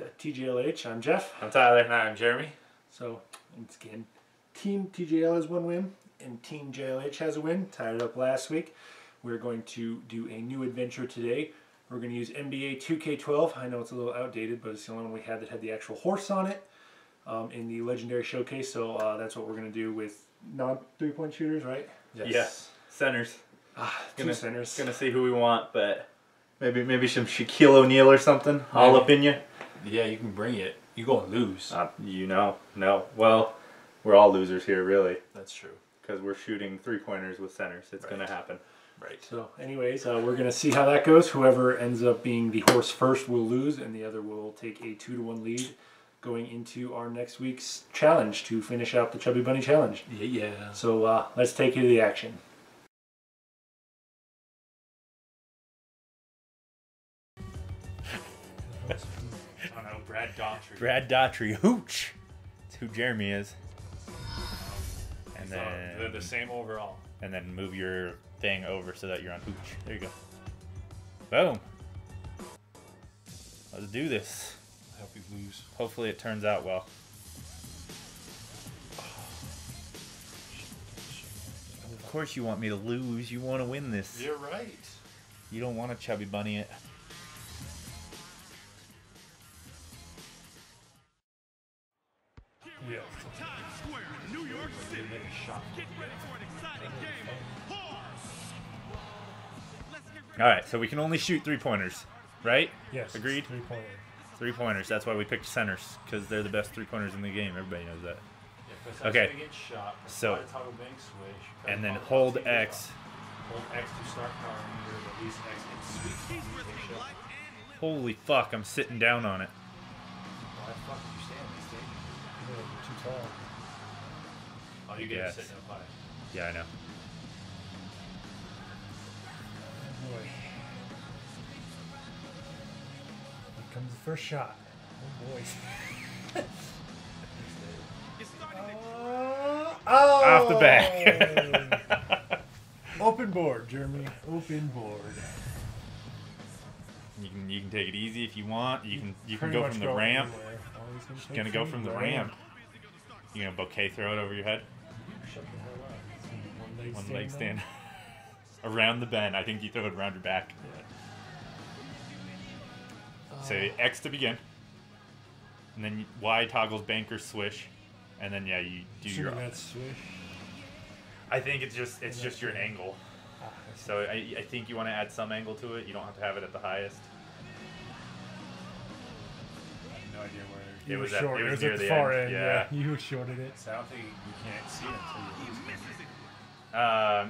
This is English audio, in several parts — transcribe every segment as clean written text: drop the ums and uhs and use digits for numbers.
to TJLH. I'm Jeff. I'm Tyler. And I'm Jeremy. So, once again, Team TJL has one win and Team JLH has a win. Tied it up last week. We're going to do a new adventure today. We're going to use NBA 2K12. I know it's a little outdated, but it's the only one we had that had the actual horse on it in the Legendary Showcase. So that's what we're going to do with non-3-point shooters, right? Yes. Yes. Centers. Two centers. Going to see who we want, but maybe some Shaquille O'Neal or something. Maybe. All up in you. Yeah, you can bring it. You're going to lose. You know. No. Well, we're all losers here, really. That's true. Because we're shooting three-pointers with centers. It's going to happen. Right. So anyways, we're going to see how that goes. Whoever ends up being the horse first will lose, and the other will take a 2-1 lead going into our next week's challenge to finish out the Chubby Bunny Challenge. Yeah. So let's take you to the action. Oh no, Brad Daugherty. Brad Daugherty. Hooch. That's who Jeremy is. And so then they're the same overall. And then move your thing over so that you're on hooch. There you go. Boom. Let's do this. I hope you lose. Hopefully it turns out well. Of course you want me to lose. You want to win this. You're right. You don't want to chubby bunny it. Yeah. Alright, so we can only shoot three-pointers, right? Yes. Agreed? Three-pointers. That's why we picked centers, because they're the best three-pointers in the game. Everybody knows that. Yeah, okay. Get shot, so, and then hold X. Hold X to start power meter, but at least X and sweep. Holy fuck, I'm sitting down on it. Why the fuck did you stand this thing? You're too tall. Oh, you get sitting up high. Yeah, I know. Boy. Here comes the first shot. Oh boy. Off the back. Open board, Jeremy. Open board. You can take it easy if you want. You can go from the ramp. Just gonna go from the ramp. You gonna bouquet throw it over your head? One leg stand. Around the bend. I think you throw it around your back. Yeah. Say X to begin. And then Y toggles banker swish. And then yeah, you do your swish. I think it's just your angle. So I think you want to add some angle to it. You don't have to have it at the highest. I have no idea where it was near at the far end. Yeah. You shorted it. So I don't think you can't see it until you use it.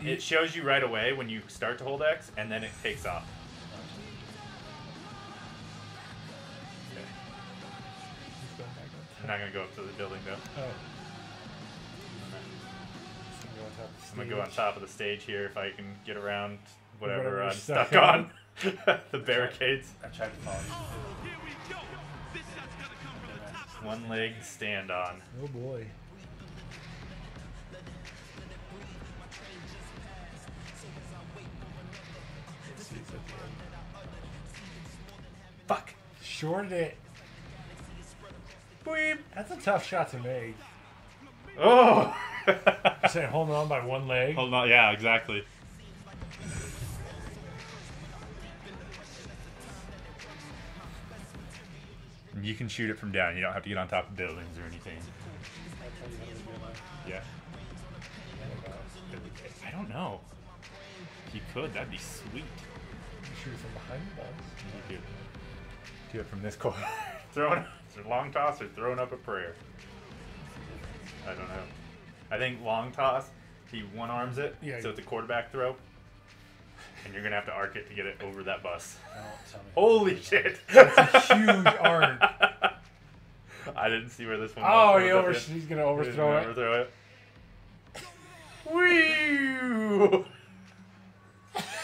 It shows you right away when you start to hold X, and then it takes off. Okay. I'm not going to go up to the building, though. Oh. I'm going to go on top of the stage here if I can get around whatever I'm stuck on. The barricades. I tried to follow you. One leg stand on. Oh, boy. Fuck! Shorted it. Boop. That's a tough shot to make. Oh! Saying holding on by one leg. Hold on, yeah, exactly. You can shoot it from down. You don't have to get on top of buildings or anything. Yeah. I don't know. If you could, that'd be sweet. Shoot it from behind the box. You could do it from this corner. Throwing a long toss or throwing up a prayer. I don't know. I think long toss, he one arms it, yeah, so it's a quarterback throw. And you're gonna have to arc it to get it over that bus. Holy shit! That's a huge arc. I didn't see where this one was. Oh, he's gonna overthrow it. Woo!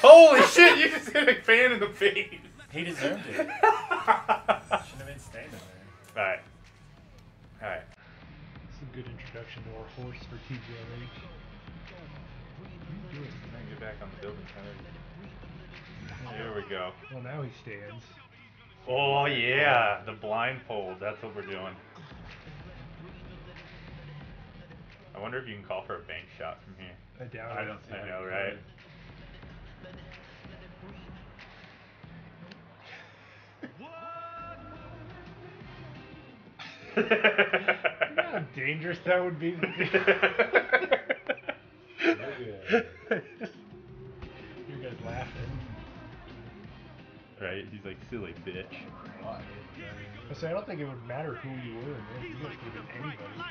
Holy shit! You just hit a fan in the face. He deserved it. Shouldn't have been standing there. All right. All right. That's a good introduction to our horse for TJLH. What are you doing? I'm trying to get back on the building. There we go. Well, now he stands. Oh yeah, the blindfold. That's what we're doing. I wonder if you can call for a bank shot from here. I doubt it. I don't think I know, right? You know how dangerous that would be? You guys laughing. Right? He's like, silly bitch. So I don't think it would matter who you were. You could have been anybody.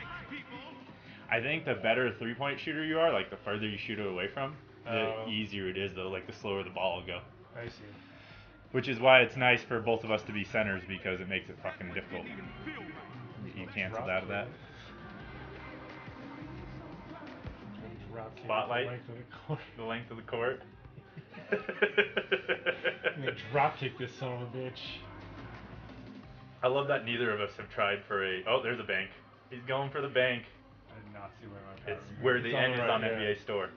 I think the better three-point shooter you are, like the further you shoot it away from, the easier it is, though, like the slower the ball will go. I see. Which is why it's nice for both of us to be centers, because it makes it fucking difficult. You canceled out of that. Spotlight. The length of the court. I'm gonna drop kick this son of a bitch. I love that neither of us have tried for a... Oh, there's a bank. He's going for the bank. I did not see where my power... It's where the end is on NBA Store.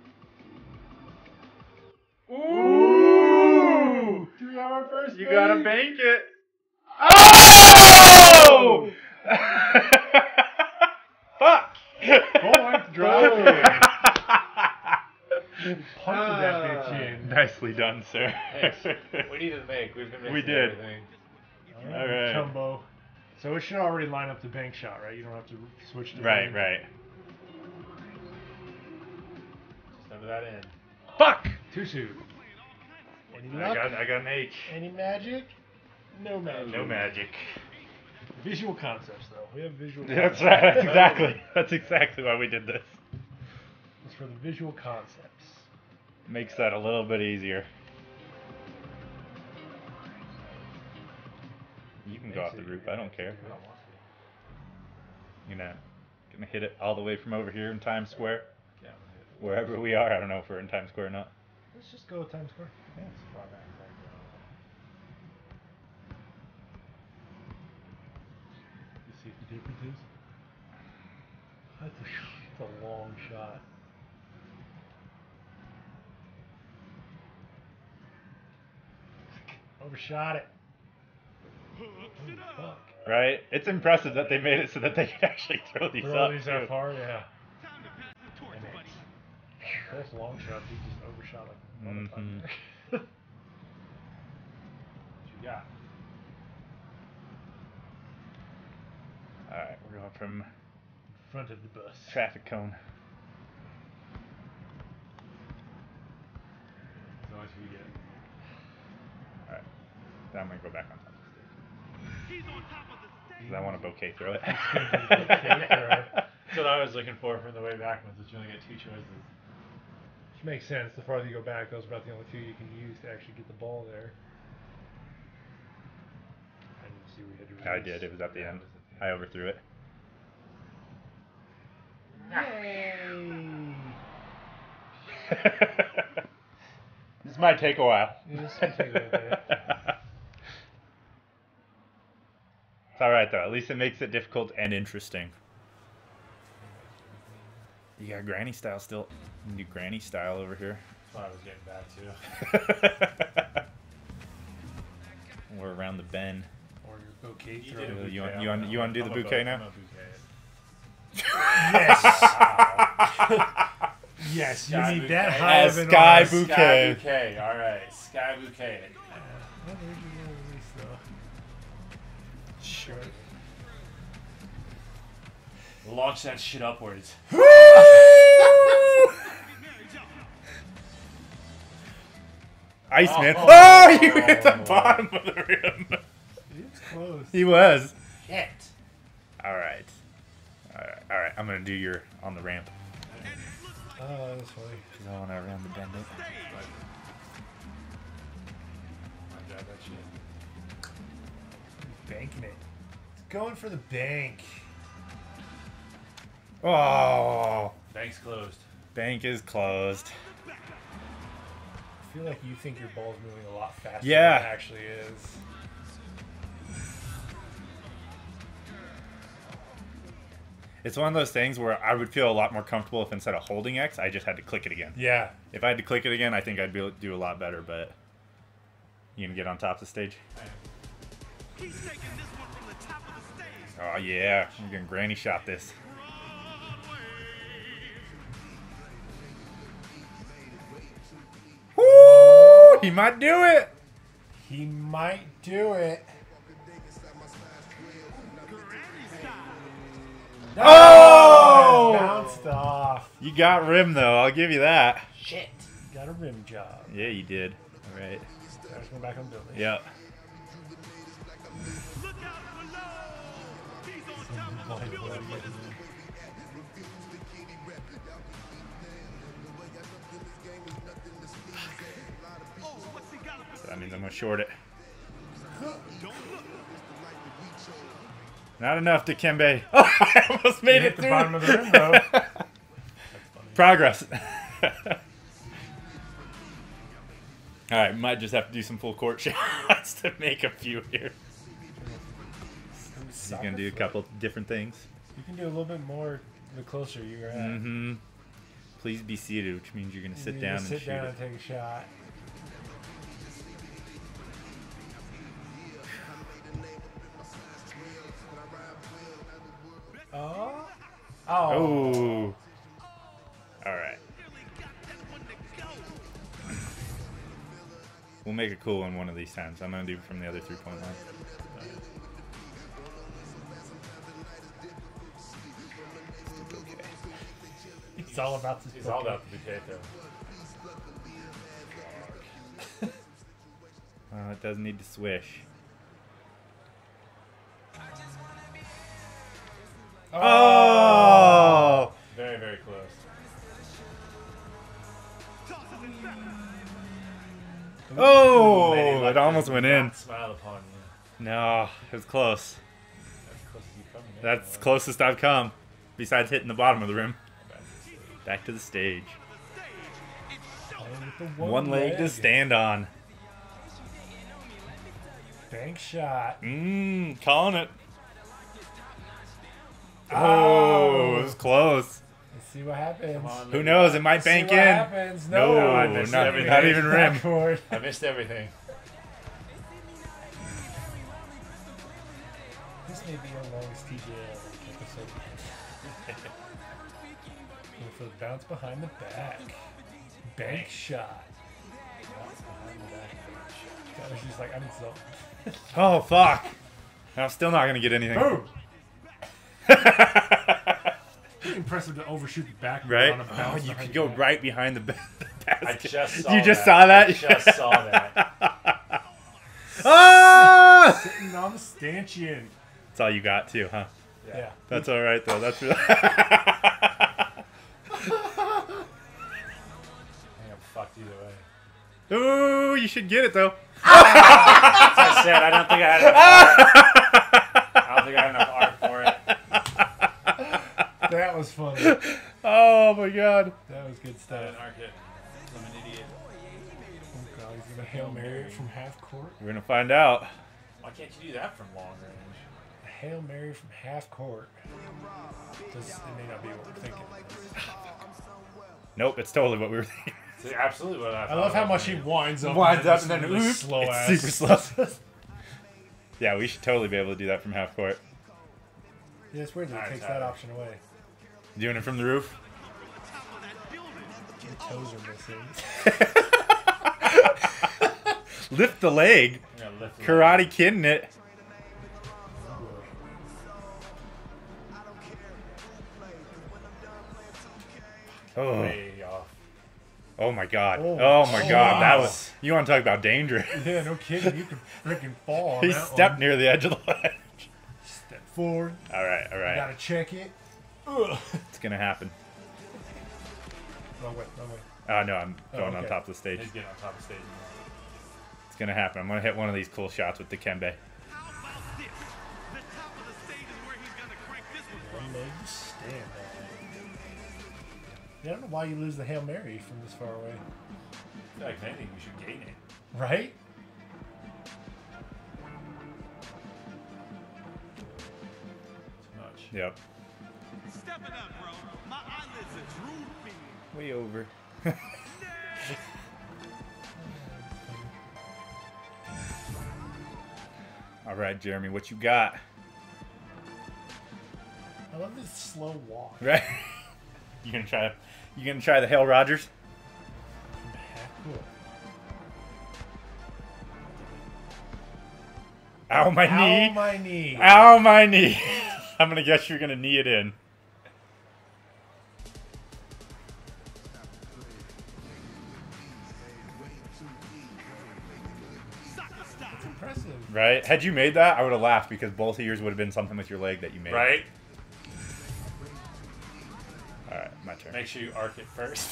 Ooh! 3 hour first. You gotta bank it. Oh! Fuck! Point drive. Punted that bitch in. Nicely done, sir. We needed a bank. We've been missing everything. All right. Chumbo. So it should already line up the bank shot, right? You don't have to switch to right, bank. Right. Just under that in. Fuck! Too soon. Any luck? I got an H. Any magic? No magic. No magic. Visual concepts, though. We have visual concepts. That's right. That's exactly. That's exactly why we did this. It's for the visual concepts. Makes that a little bit easier. You can go off the roof. I don't care. You're not gonna hit it all the way from over here in Times Square. Yeah. Wherever we are, I don't know if we're in Times Square or not. Let's just go with Times Square. Yeah. It's far back. You see what the difference is? That's a long shot. Overshot it. Fuck. Right? It's impressive that they made it so that they could actually throw these that far, yeah. That's long shot. You just overshot like a motherfucker. What you got? All right, we're going from in front of the bus traffic cone. As long as we get. All right, then I'm gonna go back on top. Because I want a bouquet throw it. That's what I was looking for from the way back was that you only get two choices. Which makes sense. The farther you go back, those are about the only two you can use to actually get the ball there. I didn't see we had to release. I did. It was at the end. I overthrew it. This might take a while. This might take a little bit. It's alright though, at least it makes it difficult and interesting. You got granny style still. You can do granny style over here. That's why I was getting back to. Or around the bend. Or your bouquet throw. You want to do the bouquet now? Yes! Wow. Yes, you need that high of an sky bouquet. Sky bouquet, alright. Sky bouquet. Sure. Launch that shit upwards. Woo! Iceman. Oh, you hit the bottom of the rim. He was close. He was. Shit. Alright. Alright. I'm going to do your on the ramp. Oh, that's funny. Because I want to round the bend up. I got that shit. Banking it. Going for the bank. Oh. Bank's closed. Bank is closed. I feel like you think your ball's moving a lot faster than it actually is. It's one of those things where I would feel a lot more comfortable if instead of holding X, I just had to click it again. Yeah. If I had to click it again, I think I'd be able to do a lot better, but you gonna get on top of the stage? Oh, yeah. You can granny shot this. Woo! He might do it. He might do it. No! Oh! Bounced off. You got rim, though. I'll give you that. Shit. You got a rim job. Yeah, you did. All right. I just went back on building. Yep. That means I'm going to short it. Not enough, Dikembe. Oh, I almost made it through. The bottom of the rim, bro. That's funny. Progress. All right, might just have to do some full court shots to make a few here. You can do a couple different things. You can do a little bit more the closer you're at. Mm-hmm. Please be seated, which means you're going to sit down and shoot. Sit down and take a shot. Oh. Oh. All right. We'll make it cool in one of these times. I'm going to do it from the other three-point line. It's all about the potato. Oh, it doesn't need to swish. Oh! Very, very close. Oh! It almost went in. Smile upon you. No, it was close. That's closest I've come, besides hitting the bottom of the rim. Back to the stage. One leg to stand on. Bank shot. Mmm, calling it. Oh, it was close. Let's see what happens. On, who knows? It might bank in. Happens. No, no, I missed not even rim. I missed everything. This may be our longest TJ episode. For the bounce behind the back. Bank shot. Bounce behind the back. God, she's like, I need something. Oh, fuck. I'm still not going to get anything. Boom. Impressive to overshoot the back. Right? On a bounce you could go right behind the back. I just saw that. You just saw that? I just saw that. Oh! Sitting on the stanchion. That's all you got, too, huh? Yeah. That's all right, though. That's really... Fucked either way. Ooh, you should get it though. As I said, I don't think I had enough art. I don't think I had enough art for it. That was funny. Oh my god. That was good stuff. I'm an idiot. Oh god, he's gonna Hail Mary it from half court? We're gonna find out. Why can't you do that from long range? A Hail Mary from half court. Just, it may not be what we're thinking. Nope, it's totally what we were thinking. It's absolutely what I thought. I love how much he winds up and then really slow ass. Super slow. Yeah, we should totally be able to do that from half court. Yeah, it's weird that it takes that option away. Doing it from the roof? Your toes are missing. Lift the leg. Yeah, lift the Karate kidding it. Oh. Way off. Oh my god. Oh my god. Wow. That was. You want to talk about dangerous. Yeah, no kidding. You can freaking fall. He stepped near the edge of the ledge. Step forward. Alright, alright. Gotta check it. Ugh. It's gonna happen. Wrong way, wrong way. Oh no, I'm going on top of the stage. He's getting on top of the stage. It's gonna happen. I'm gonna hit one of these cool shots with Dikembe. How about this? The top of the stage is where he's gonna crank this one from. I don't know why you lose the Hail Mary from this far away. I feel like if anything, you should gain it. Right? Too much. Yep. Step it up, bro. My eyelids are drooping. Way over. All All right, Jeremy, what you got? I love this slow walk. Right? You gonna try the Hale Rodgers? Ow, my knee. Ow, my knee. Ow, my knee. I'm going to guess you're going to knee it in. That's impressive. Right? Had you made that, I would have laughed because both of yours would have been something with your leg that you made. Right? All right, my turn. Make sure you arc it first.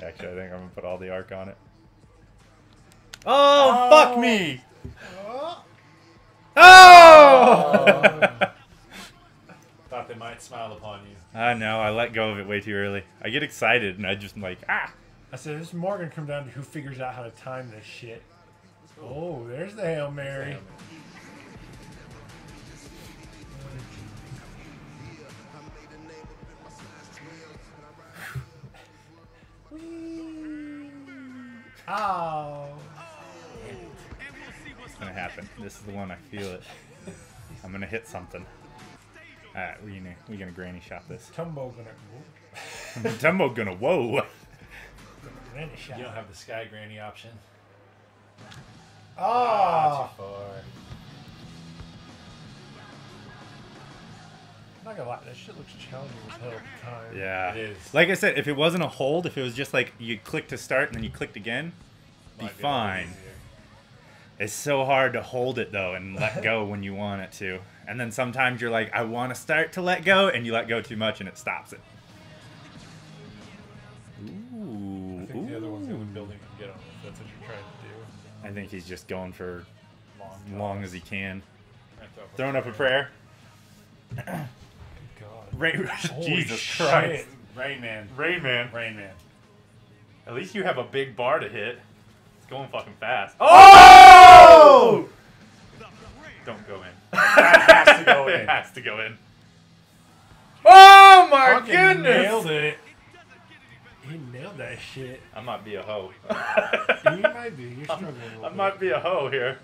Actually, I think I'm going to put all the arc on it. Oh, fuck me! Oh! Thought they might smile upon you. I know, I let go of it way too early. I get excited and I just like, ah! I said, this is more going to come down to who figures out how to time this shit. Oh, there's the Hail Mary. Oh. It's gonna happen. This is the one. I feel it. I'm gonna hit something. All right, we're gonna granny shot this. Tumbo gonna whoa. Tumbo gonna whoa. Granny shot. You don't have the sky granny option. Oh. Ah, too far. I'm not gonna lie, that shit looks challenging as hell at the time. Yeah. It is. Like I said, if it wasn't a hold, if it was just like you clicked to start and then you clicked again, it'd be fine. It's so hard to hold it though and let go when you want it to. And then sometimes you're like, I want to start to let go, and you let go too much and it stops it. Ooh. I think the other one's gonna build him and get on if that's what you're trying to do. I think he's just going for long as he can. Throwing up a prayer. Jesus Christ. Rain Man. At least you have a big bar to hit. It's going fucking fast. Oh! Don't go in. That has to go in. It has to go in. Oh my goodness! Nailed it. He nailed that shit. I might be a hoe. You might be. You're struggling a little bit. I might be a hoe here.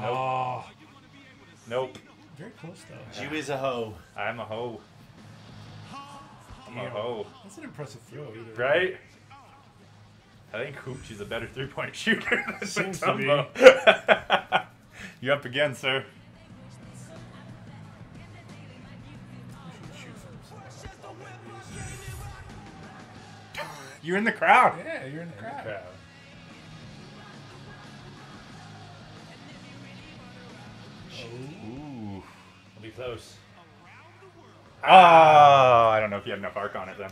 Nope. Oh. Nope. Very close though. You is a hoe. I'm a hoe. I'm a hoe. That's an impressive throw either. Right? I think Hooch is a better three-point shooter than Tumbo. You're up again, sir. You're in the crowd. Yeah, you're in the crowd. Ooh. I'll be close. Ah, oh, I don't know if you had enough arc on it then.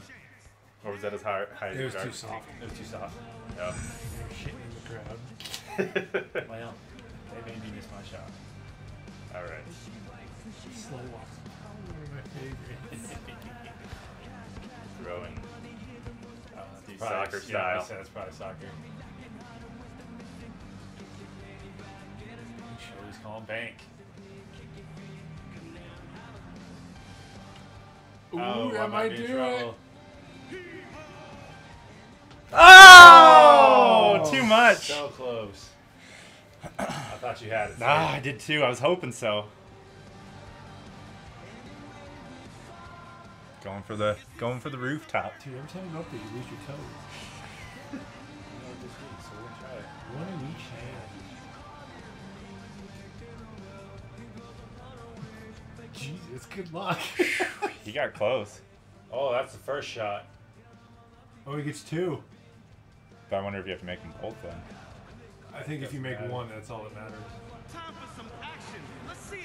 Or was that as high as it was too soft. It was too soft. Yeah. Shitting in the crowd. Well, they made me miss my shot. Alright. Slow walk. Throwing. Soccer style. Yeah, that's probably soccer. He's calling bank. Ooh, oh, that might do it. Oh, too much. So close. I thought you had it. Nah, I did too. I was hoping so. Going for the rooftop. Dude, every time you go up there, you lose your toes. You know what this means, so we'll try it. One in each hand. Jesus, good luck. He got close. Oh, that's the first shot. Oh, he gets two. But I wonder if you have to make him both then. I think if you make one, that's all that matters. Time for some action. Let's see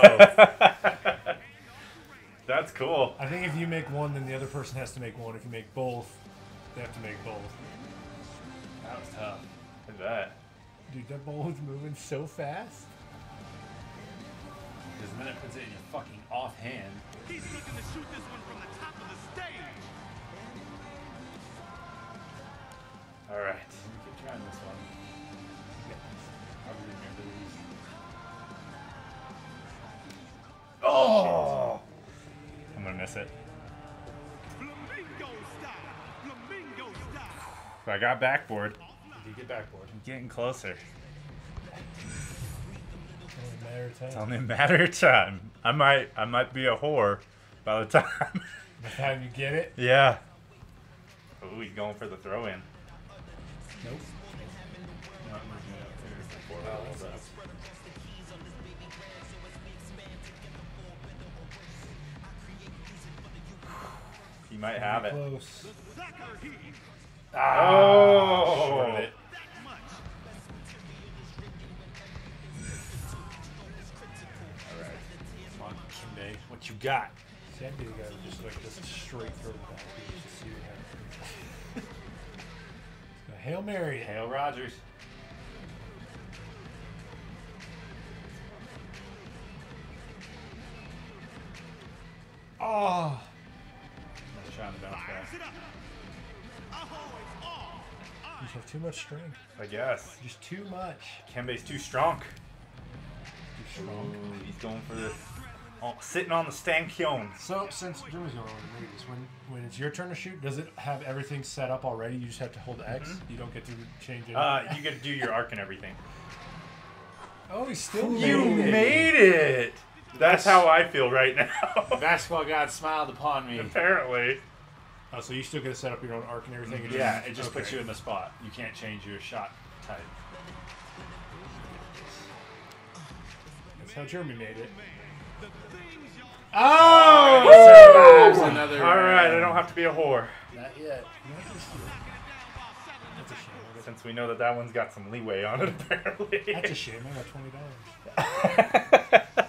it, y'all. That's cool. I think if you make one, then the other person has to make one. If you make both, they have to make both. That was tough. Look at that. Dude, that ball was moving so fast. Because then it puts it in your fucking offhand. He's looking to shoot this one from the top of the stage. All right, keep trying this one. I miss it. But I got backboard. You get backboard. I'm getting closer. It's only a matter of time. It's only a matter of time. I might be a whore by the time. By the time you get it? Yeah. Ooh, he's going for the throw in. Nope. He might have it. Close. Oh! It. All right. Come on, Dikembe. What you got? Sandy got just like this straight throw back. See what happens. Hail Mary. Hail Rogers. Oh! Nice trying to bounce back. You just have too much strength. I guess. Just too much. Kembe's too strong. Too strong. Ooh, he's going for the... Oh, sitting on the stanchion. So, since Drew is going to read this, when it's your turn to shoot, does it have everything set up already? You just have to hold X? Mm-hmm. You don't get to change it? You get to do your arc and everything. Oh, he's still You made it! That's how I feel right now. Basketball God smiled upon me. Apparently. Oh, so you still get to set up your own arc and everything? Mm-hmm. Yeah, it just puts you in the spot. You can't change your shot type. That's how Jeremy made it. Oh! Woo! Survives another round. All right, I don't have to be a whore. Not yet. That's a shame. Since we know that that one's got some leeway on it, apparently. That's a shame. I got $20.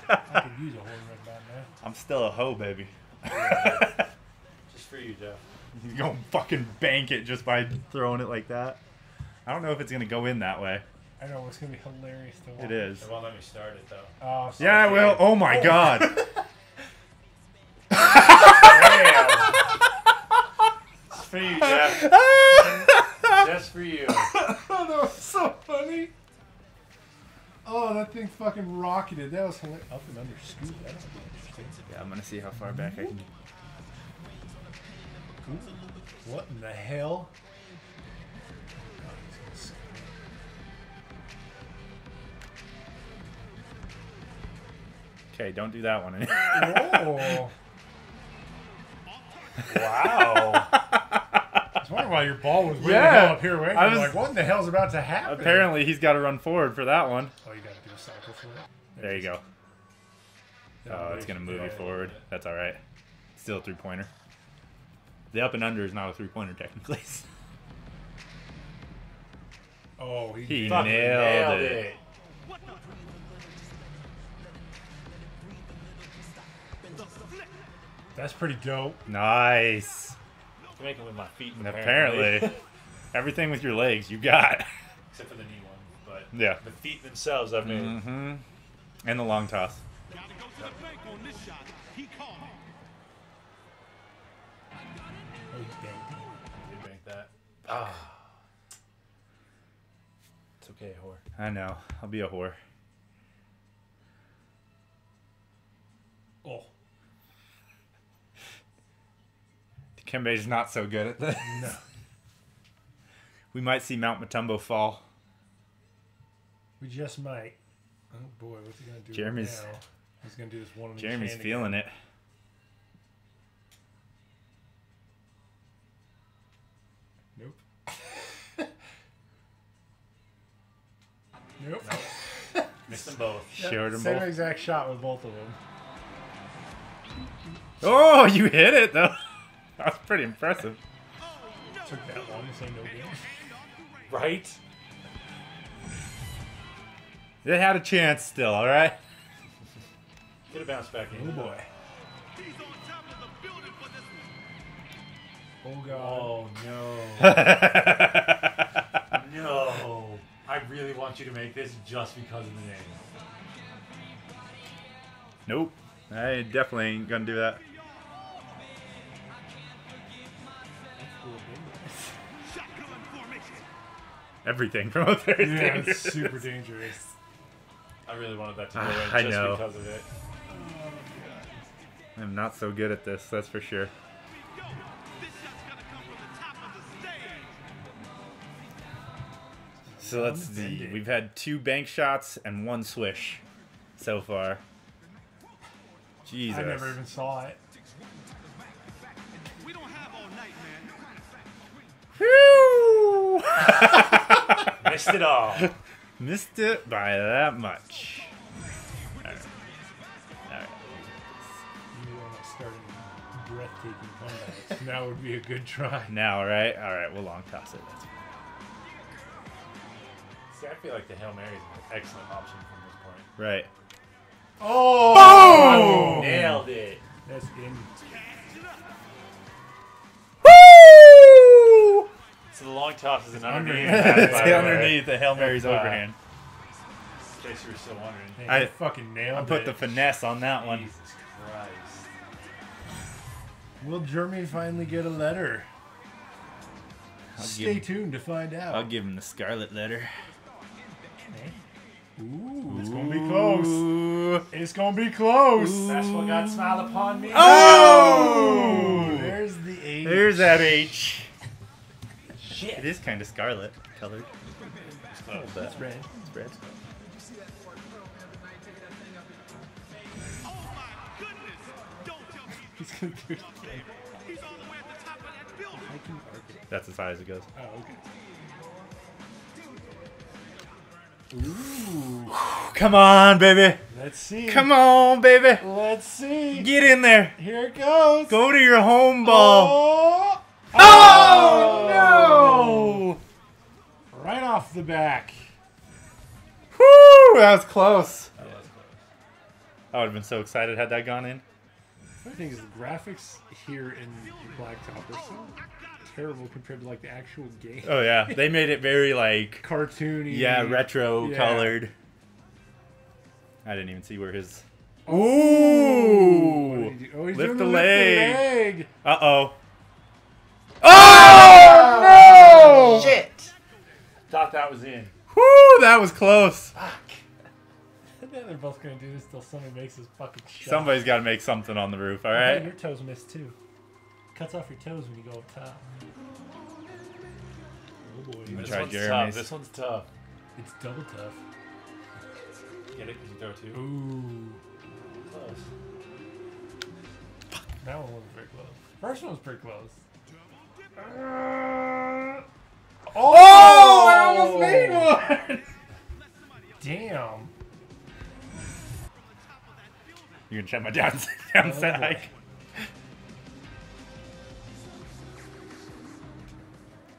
I could use a whore right about now. I'm still a hoe, baby. Just for you, Jeff. You're going to fucking bank it just by throwing it like that. I don't know if it's going to go in that way. I know, it's going to be hilarious to watch. It is. It won't let me start it, though. Oh, sorry. Yeah, I will. Oh, my God. It's for you, Jeff. Just for you. Oh, that was so funny. Oh, that thing fucking rocketed. That was hilarious. Up and under scoop. That was interesting. Yeah, I'm going to see how far back I can get. Ooh. What in the hell? Okay, don't do that one anymore. Oh. Wow. I was wondering why your ball was way up here, right? I was like, what in the hell's about to happen? Apparently, he's got to run forward for that one. Oh, you got to do a cycle for it. There you go. Oh, it's going to move you forward. That's all right. Still a three-pointer. The up and under is not a three-pointer, technically. Oh, he nailed it. That's pretty dope. Nice. I'm making it with my feet. And apparently. Everything with your legs you got. Except for the knee one. But yeah. The feet themselves I've made. Mm-hmm. And the long toss. Gotta go to the bank on this shot. He called it. Oh, you banked. You banked that. Ah. It's okay, whore. I know. I'll be a whore. Oh. Kembe's not so good at this. No. We might see Mount Mutombo fall. We just might. Oh boy, what's he gonna do? Jeremy's now? He's gonna do this one. Jeremy's feeling it. Nope. Nope. No. Missed them both. Yep. Shared them both. Same exact shot with both of them. Oh, you hit it though. That's pretty impressive. Took that long to say no game. Right? They had a chance still, alright? Get a bounce back in. Oh boy. He's on top of the building for this one. Oh god. Oh no. No. I really want you to make this just because of the name. Nope. I definitely ain't gonna do that. Everything from up there is dangerous. It's super dangerous. I really wanted that to go in just because of it. Oh, I'm not so good at this, that's for sure. So let's see. We've had 2 bank shots and 1 swish so far. Jesus. I never even saw it. Whew! Missed it all. Missed it by that much. All right. All right. You want to start a breathtaking comeback. Now would be a good try. Now, right? All right, we'll long toss it. That's fine. See, I feel like the Hail Mary is an excellent option from this point. Right. Oh! Boom! Nailed it. That's in. Woo! So the long toss is an underneath. Underneath the Hail Mary's overhand. In case you were still wondering. Hey, I fucking nailed it. I put the finesse on that one. Jesus Christ. Will Jeremy finally get a letter? Stay tuned to find out. I'll give him the scarlet letter. Ooh, it's gonna be close. It's gonna be close. Ooh. That's what God smiled upon me. Oh! There's the H. There's that H. Shit. It is kind of scarlet colored. Oh, that's red. It's red. Oh my goodness! Don't tell me he's gonna do it. He's all the way at the top of that building. That's as high as it goes. Oh, okay. Ooh. Come on, baby. Let's see. Come on, baby. Let's see. Get in there. Here it goes. Go to your home ball. Oh, oh no. Right off the back. Whoo, that was close. That was close. I would have been so excited had that gone in. The funny thing is the graphics here in Blacktop are so terrible compared to like the actual game. Oh yeah, they made it very like cartoony. Yeah, retro colored. I didn't even see where his. Ooh! Oh, he's lift the leg. Uh oh. Oh no! Shit! Thought that was in. Whoo! That was close. Fuck. Yeah, they're both gonna do this till somebody makes this fucking shot. Somebody's gotta make something on the roof, all right? Your toes missed too. Cuts off your toes when you go up top. Oh boy. This one's tough. It's double tough. Get it? Because you throw two. Ooh. Close. That one wasn't very close. First one was pretty close. Oh! I almost made one! Damn. You're gonna check my down set hike.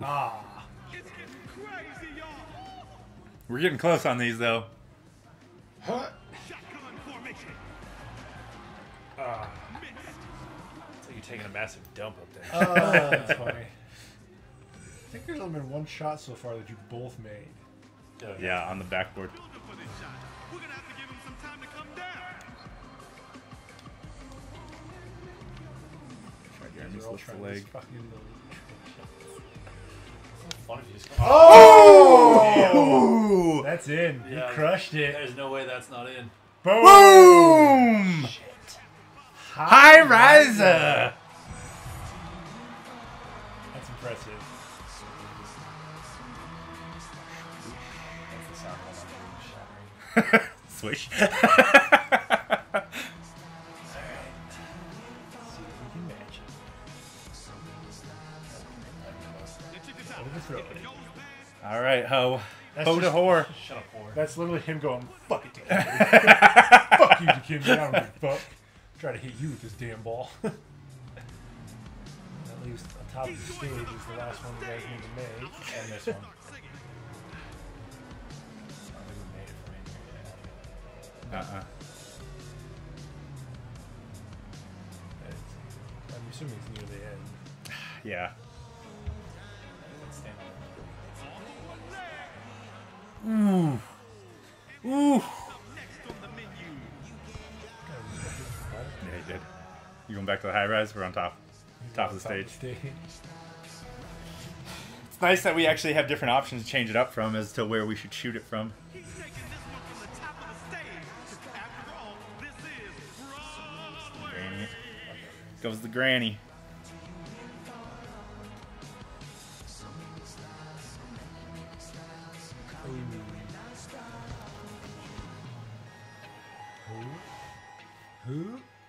Ah. It's getting crazy, y'all. We're getting close on these though. Huh? Shotgun formation. It's like you're taking a massive dump up there. That's funny. I think there's only been one shot so far that you both made. Yeah, on the backboard. We're gonna have to give him some time to come down. Leg. Oh! Damn. That's in. Yeah, you crushed it. There's no way that's not in. Boom! Boom. Shit. High riser. That's impressive. That's the sound of a shot. Swish. All right, ho. Ho to whore. Shut up, whore. That's literally him going, fuck it, Dikembe. Fuck you, Dikembe. I don't give a fuck. Try to hit you with this damn ball. That leaves on top of the stage is the last one you guys need to make. And this one. I'm assuming it's near the end. Yeah. Ooh. Ooh. Yeah, he did. You going back to the high rise? We're on top. Top of the stage. It's nice that we actually have different options to change it up from as to where we should shoot it from. He's taking this one from the top of the stage. After all, this is Broadway. Goes the granny.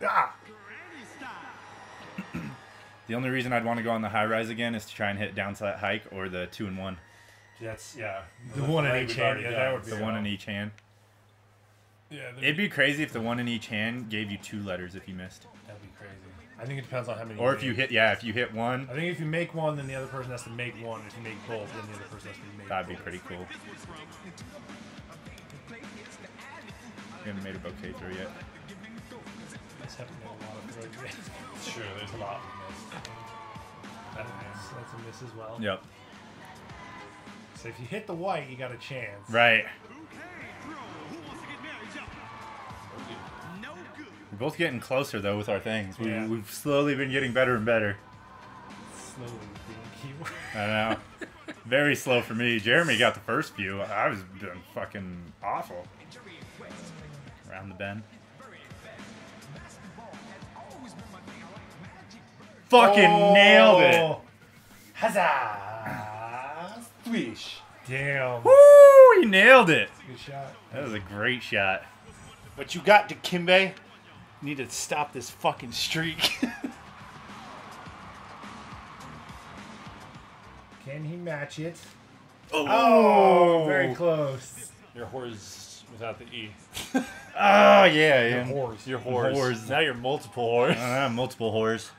Ah! The only reason I'd want to go on the high rise again is to try and hit downside hike or the 2-in-1. That's, yeah. The one in each hand. Yeah, that would be the one in each hand. Yeah, it'd be crazy if the one in each hand gave you 2 letters if you missed. That'd be crazy. I think it depends on how many. Or if you hit, yeah, if you hit one. I think if you make one, then the other person has to make one. If you make both, then the other person has to make. That'd be pretty cool. We haven't made a bouquet throw yet. That's happened a lot of throw today. Sure, there's a lot of miss. That's a miss as well. Yep. So if you hit the white, you got a chance. Right. We're both getting closer, though, with our things. Yeah. We've slowly been getting better and better. Slowly being keyword. I know. Very slow for me. Jeremy got the first few. I was doing fucking awful. Around the bend. Fucking nailed it. Huzzah. Swish. Damn. Woo! He nailed it. Good shot. That was a great shot. But you got Dikembe. Need to stop this fucking streak. Can he match it? Oh, oh, very close. Your H.O.R.S.E. without the E. Oh, yeah, yeah. Your H.O.R.S.E. Now you're multiple H.O.R.S.E. Multiple H.O.R.S.E.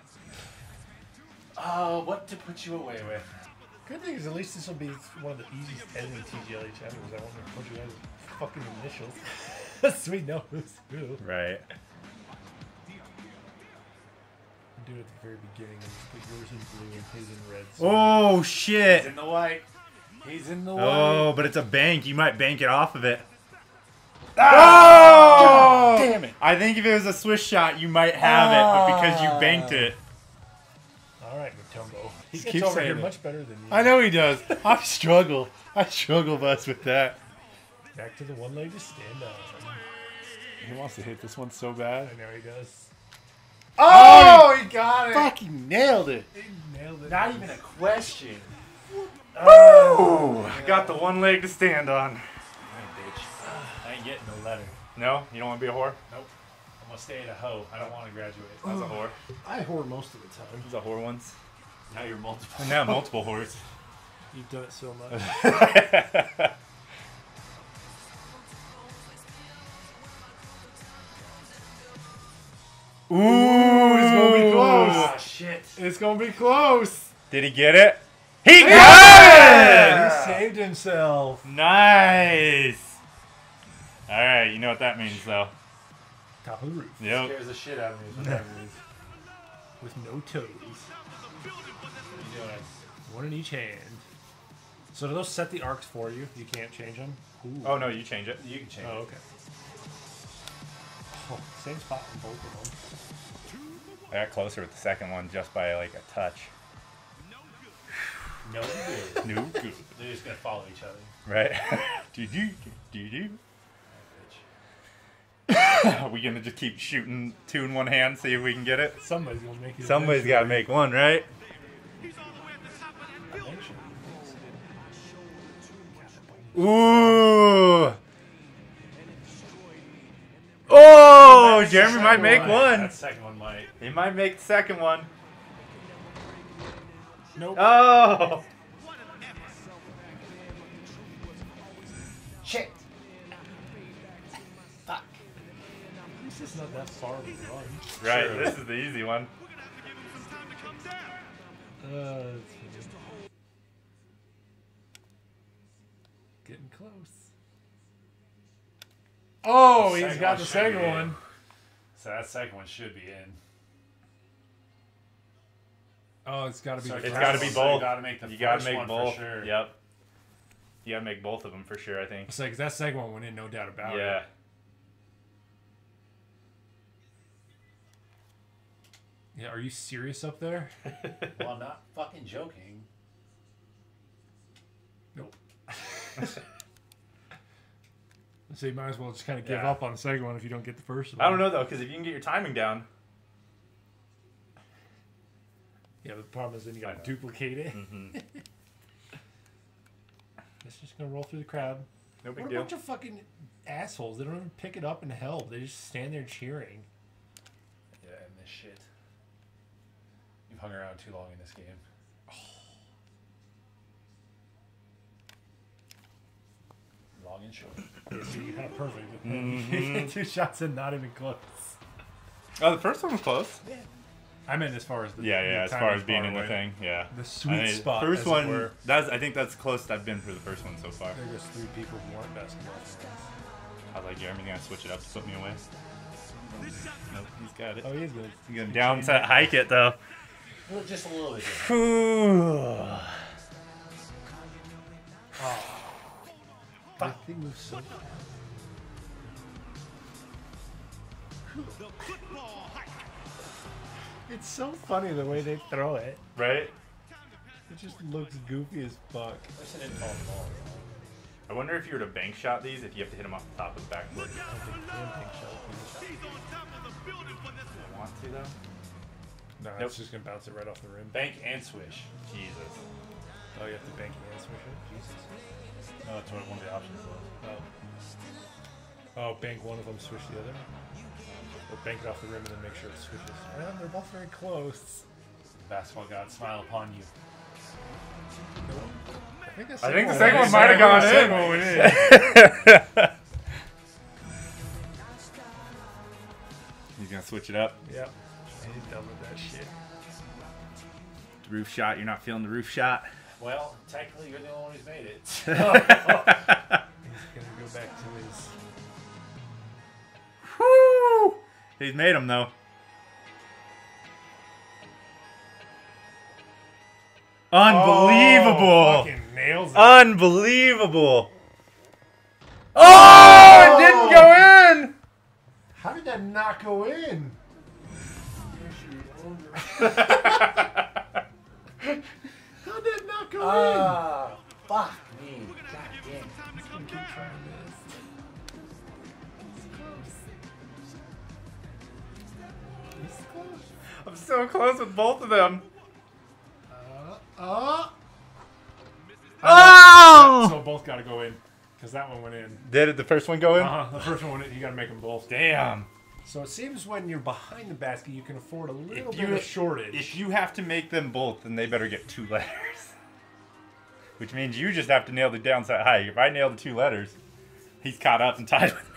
What to put you away with? Good thing is at least this will be one of the easiest editing TGLH ever. I won't put you guys with fucking initials. So we know who's who. Right. Do it at the very beginning and put yours in blue and his in red. So oh shit! He's in the white. He's in the white. Oh, but it's a bank. You might bank it off of it. Oh! God damn it! I think if it was a Swiss shot, you might have it, but because you banked it. All right, Mutombo. He gets over here much better than you. I know he does. I struggle. I struggle bus with that. Back to the one leg to stand up. He wants to hit this one so bad. I know he does. Oh, he got it! Fucking nailed it! He nailed it. Not even a question. Oh, I got the one leg to stand on. Hey, bitch. I ain't getting no letter. No? You don't want to be a whore? Nope. I'm going to stay at a hoe. I don't want to graduate. That's a whore. I whore most of the time. That's a whore once. Now you're multiple. Now multiple whores. You've done it so much. Ooh, it's gonna be close. Oh, shit. It's gonna be close. Did he get it? He got it! He saved himself. Nice. Alright, you know what that means, though. Top of the roof. Yep. Scares the shit out of me. With no toes. One in each hand. So do those set the arcs for you? You can't change them? Ooh. Oh, no, you change it. You can change it. Oh, okay. Oh, same spot in both of them. I got closer with the second one just by like a touch. No good. No good. They're just gonna follow each other. Right. Are we gonna just keep shooting 2 in 1 hand, see if we can get it? Somebody's gonna make it. Somebody's gotta make one, right? Ooh. Oh, Jeremy might make one. That second one might. He might make the second one. Nope. Oh. Shit. Fuck. This is not that far of a run. Right, sure. This is the easy one. Getting close. Oh, he's got the second one. So that second one should be in. Oh, it's got to be. So it's got to be both. So you got to make the first one both. For sure. Yep. You got to make both of them for sure. I think. So because that second one went in, no doubt about it. Yeah. Yeah. Are you serious up there? Well, I'm not fucking joking. Nope. So you might as well just kind of give up on the second one if you don't get the first one. I don't know, though, because if you can get your timing down. problem is then you got to duplicate it. It's just going to roll through the crowd. No big deal. What a bunch of fucking assholes. They don't even pick it up and help. They just stand there cheering. Yeah, and this shit. You've hung around too long in this game. Oh. Long and short. Yeah, so you got it perfect. Two shots and not even close. Oh, the first one was close. Yeah. I meant as far as the as far as being in the thing, the sweet spot. First one, that's I think that's closest I've been for the first one so far. There was 3 people more basketball. I was like, Jeremy, you gotta switch it up to put me away. Nope, he's got it. Oh, he's good. He's gonna downside hike it though. Well, just a little bit. Oh. That thing moves so fast. It's so funny the way they throw it. Right? It just looks goofy as fuck. That's an involved ball. I wonder if you were to bank shot these, if you have to hit them off the top of the backboard. I don't think you can bank shot these. I want to, though? No, nope. It's just going to bounce it right off the rim. Bank and swish. Jesus. Oh, you have to bank and swish it? Jesus. No, that's one of the options was. Oh. Oh, bank one of them, swish the other? Or bank it off the rim and then make sure it switches. Well, they're both very close. Basketball God smile upon you. I think the second one might have gone in. He's going to switch it up. Yep. He's done with that shit. The roof shot. You're not feeling the roof shot? Well, technically you're the only one who's made it. He's going to go back to his... Woo! He's made them though. Unbelievable! Fucking nails it. Unbelievable! Oh! It didn't go in! How did that not go in? How did that not go in? Fuck me. Goddamn. I'm just gonna keep trying this. I'm so close with both of them. Oh! So both got to go in, because that one went in. Did the first one go in? The first one went in. You got to make them both. Damn. So it seems when you're behind the basket, you can afford a little bit of shortage. If you have to make them both, then they better get 2 letters. Which means you just have to nail the downside high. If I nail the 2 letters, he's caught up and tied with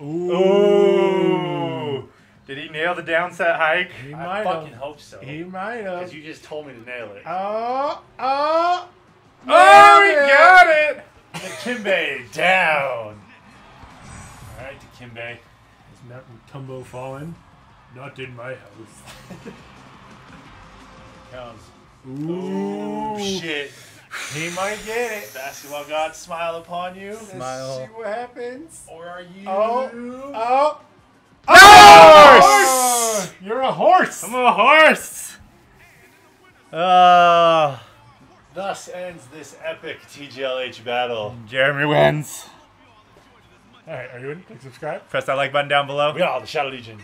me. Ooh. Ooh. Did he nail the downset hike? He might fucking hope so. He might have. Because you just told me to nail it. Oh, he got it! Dikembe down. All right, Dikembe. Is Mountain Tumbo falling? Not in my house. Comes. Ooh, shit. He might get it. Basketball God, smile upon you. Smile. Let's see what happens. Or are you? Oh! You're a horse! I'm a horse! Thus ends this epic TJLH battle. Jeremy wins. Alright, are you in? Click subscribe. Press that like button down below. We are the Shadow Legion.